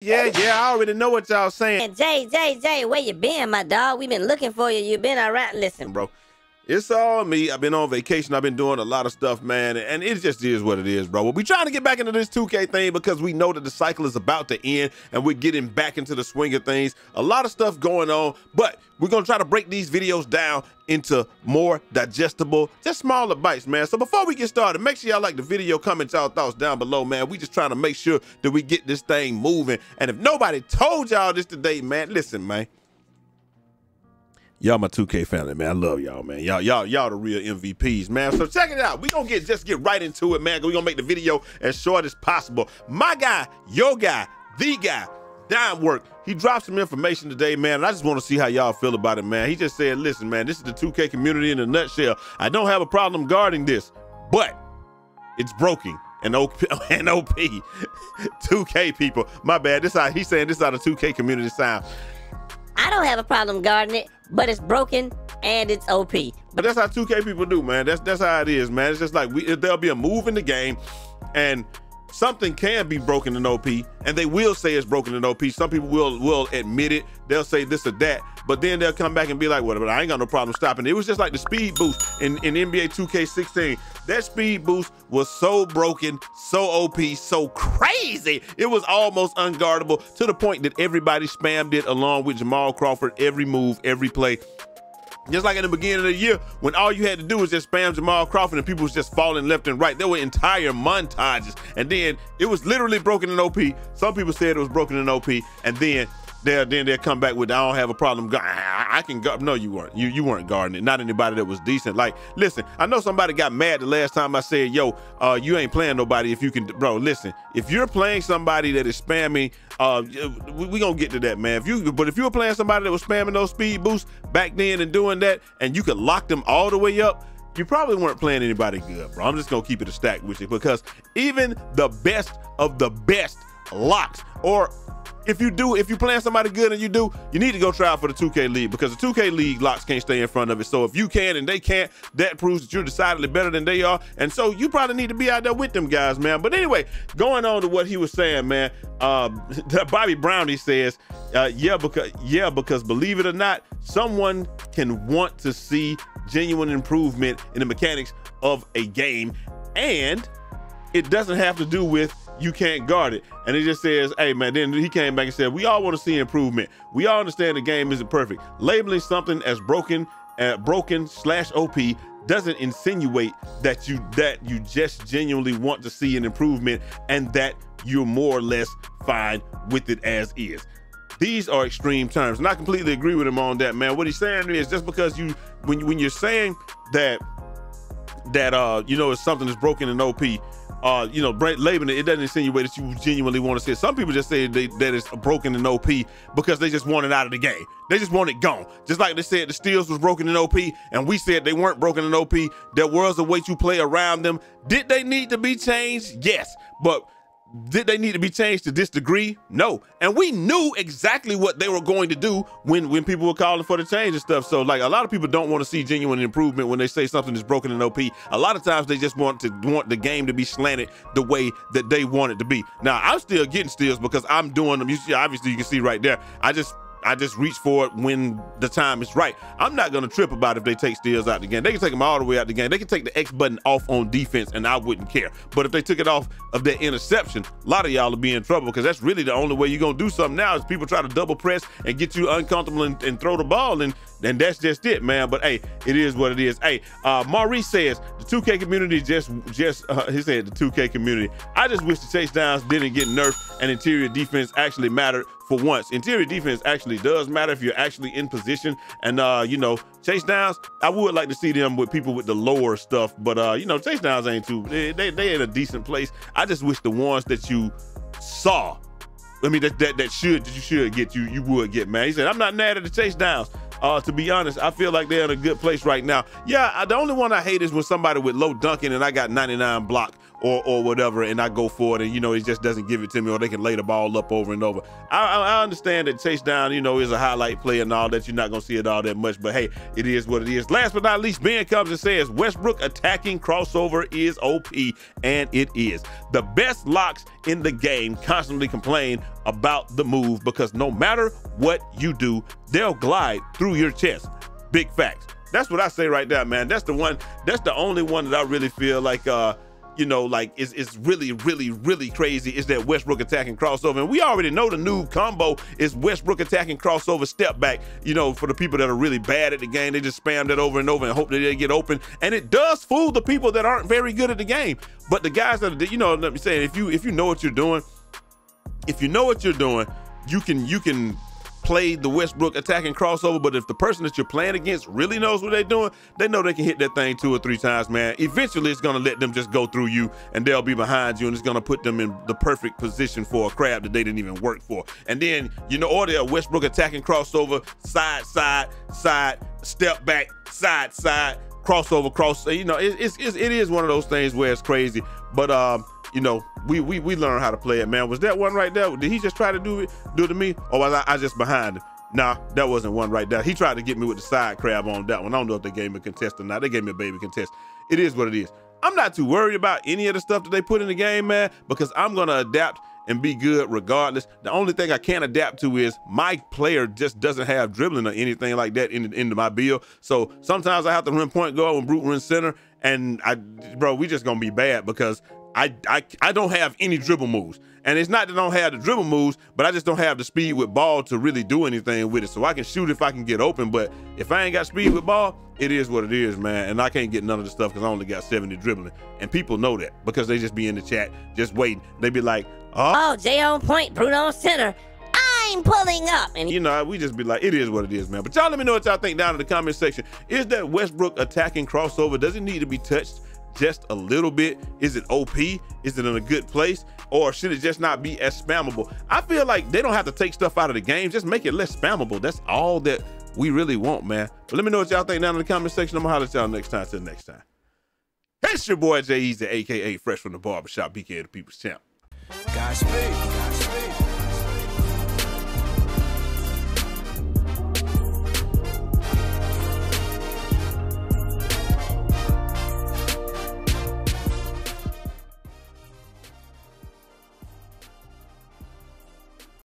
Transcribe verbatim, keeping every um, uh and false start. Yeah, yeah, I already know what y'all saying. Jay, Jay, Jay, where you been, my dog? We been looking for you. You been all right? Listen, bro, it's all me. I've been on vacation. I've been doing a lot of stuff, man, and it just is what it is, bro. But we trying to get back into this two K thing because we know that the cycle is about to end, and we're getting back into the swing of things. A lot of stuff going on, but we're going to try to break these videos down into more digestible, just smaller bites, man. So before we get started, make sure y'all like the video, comment y'all thoughts down below, man. We just trying to make sure that we get this thing moving. And if nobody told y'all this today, man, listen, man. Y'all my two K family, man. I love y'all, man. Y'all, y'all, y'all the real M V Ps, man. So check it out. We gonna get just get right into it, man. We gonna make the video as short as possible. My guy, your guy, the guy, Dime Work. He dropped some information today, man, and I just want to see how y'all feel about it, man. He just said, listen, man, this is the two K community in a nutshell. I don't have a problem guarding this, but it's broken. And O P, and O P, two K people. My bad. This how he's saying this out of two K community sound. I don't have a problem guarding it, but it's broken and it's O P. But that's how two K people do, man. That's that's how it is, man. It's just like we, there'll be a move in the game and something can be broken in O P, and they will say it's broken in O P. Some people will will admit it. They'll say this or that, but then they'll come back and be like, well, but I ain't got no problem stopping it. It was just like the speed boost in, in N B A two K sixteen. That speed boost was so broken, so O P, so crazy. It was almost unguardable to the point that everybody spammed it along with Jamal Crawford, every move, every play. Just like in the beginning of the year, when all you had to do was just spam Jamal Crawford and people was just falling left and right. There were entire montages. And then it was literally broken in O P. Some people said it was broken in O P. And then they'll, then they'll come back with, I don't have a problem. I can guard. No, you weren't. You, you weren't guarding it. Not anybody that was decent. Like, listen, I know somebody got mad the last time I said, yo, uh, you ain't playing nobody if you can. Bro, listen, if you're playing somebody that is spamming, Uh, we, we gonna get to that, man. If you, but if you were playing somebody that was spamming those speed boosts back then and doing that, and you could lock them all the way up, you probably weren't playing anybody good, bro. I'm just gonna keep it a stack with you, because even the best of the best locks, or if you do, if you playing somebody good and you do, you need to go try out for the two K League, because the two K League locks can't stay in front of it. So if you can and they can't, that proves that you're decidedly better than they are. And so you probably need to be out there with them guys, man. But anyway, going on to what he was saying, man, uh, Bobby Brownie says, uh, yeah, because, yeah, because believe it or not, someone can want to see genuine improvement in the mechanics of a game, and it doesn't have to do with you can't guard it. And he just says, hey, man, then he came back and said, we all want to see improvement. We all understand the game isn't perfect. Labeling something as broken, uh, broken slash O P doesn't insinuate that you that you just genuinely want to see an improvement and that you're more or less fine with it as is. These are extreme terms. And I completely agree with him on that, man. What he's saying is just because you, when, you, when you're saying that, that uh, you know, it's something that's broken in O P, Uh, you know, labeling it, it doesn't insinuate that you genuinely want to see it. Some people just say they, that it's broken in O P because they just want it out of the game. They just want it gone. Just like they said the steals was broken in O P, and we said they weren't broken in O P. There was a way to play around them. Did they need to be changed? Yes. But did they need to be changed to this degree? No. And we knew exactly what they were going to do when, when people were calling for the change and stuff. So, like, a lot of people don't want to see genuine improvement when they say something is broken in O P. A lot of times they just want to want the game to be slanted the way that they want it to be. Now, I'm still getting steals because I'm doing them. You see, obviously, you can see right there. I just... I just reach for it when the time is right. I'm not going to trip about if they take steals out the game. They can take them all the way out the game. They can take the X button off on defense, and I wouldn't care. But if they took it off of that interception, a lot of y'all will be in trouble, because that's really the only way you're going to do something now is people try to double press and get you uncomfortable and, and throw the ball, and, and that's just it, man. But, hey, it is what it is. Hey, uh, Maurice says, the two K community just, just uh, he said the two K community, I just wish the chase downs didn't get nerfed and interior defense actually mattered. For once, interior defense actually does matter if you're actually in position. And, uh, you know, chase downs, I would like to see them with people with the lower stuff. But, uh, you know, chase downs ain't too, they, they, they in a decent place. I just wish the ones that you saw, I mean, that, that, that should, that you should get, you, you would get, man. He said, I'm not mad at the chase downs. Uh, to be honest, I feel like they're in a good place right now. Yeah, I, the only one I hate is when somebody with low dunking and I got ninety-nine block or or whatever, and I go for it, and you know he just doesn't give it to me, or they can lay the ball up over and over. I, I understand that chase down, you know, is a highlight play and all that. You're not gonna see it all that much, but hey, it is what it is. Last but not least, Ben comes and says Westbrook attacking crossover is O P, and it is. The best locks in the game constantly complain about the move because no matter what you do, they'll glide through your chest. Big facts. That's what I say right there, man. That's the one. That's the only one that I really feel like, uh, you know, like it's, it's really, really, really crazy is that Westbrook attacking crossover. And we already know the new combo is Westbrook attacking crossover step back. You know, for the people that are really bad at the game, they just spam that over and over and hope that they get open. And it does fool the people that aren't very good at the game. But the guys that, are, you know, let me say, if you if you know what you're doing, if you know what you're doing, you can you can. play the Westbrook attacking crossover, but if the person that you're playing against really knows what they're doing, they know they can hit that thing two or three times, man. Eventually, it's gonna let them just go through you, and they'll be behind you, and it's gonna put them in the perfect position for a crab that they didn't even work for. And then, you know, or they're Westbrook attacking crossover, side, side, side, step back, side, side, crossover, cross. You know, it, it's, it is one of those things where it's crazy, but um, you know, we we we learn how to play it, man. Was that one right there? Did he just try to do it, do it to me, or was I, I just behind him? Nah, that wasn't one right there. He tried to get me with the side crab on that one. I don't know if they gave me a contest or not. They gave me a baby contest. It is what it is. I'm not too worried about any of the stuff that they put in the game, man, because I'm gonna adapt and be good regardless. The only thing I can't adapt to is my player just doesn't have dribbling or anything like that in into my build. So sometimes I have to run point guard when Brute runs center, and I, bro, we just gonna be bad because I, I, I don't have any dribble moves. And it's not that I don't have the dribble moves, but I just don't have the speed with ball to really do anything with it. So I can shoot if I can get open, but if I ain't got speed with ball, it is what it is, man. And I can't get none of the stuff because I only got seventy dribbling. And people know that because they just be in the chat just waiting. They be like, oh, oh Jay on point, Bruno on center. Pulling up, and you know, we just be like, it is what it is, man. But y'all let me know what y'all think down in the comment section. Is that Westbrook attacking crossover, does it need to be touched just a little bit? Is it O P? Is it in a good place, or should it just not be as spammable? I feel like they don't have to take stuff out of the game, just make it less spammable. That's all that we really want, man. But let me know what y'all think down in the comment section. I'm gonna holler at y'all next time. Till next time, it's your boy Jay Easy, aka Fresh from the Barbershop, B K of the People's Champ. Godspeed. Godspeed.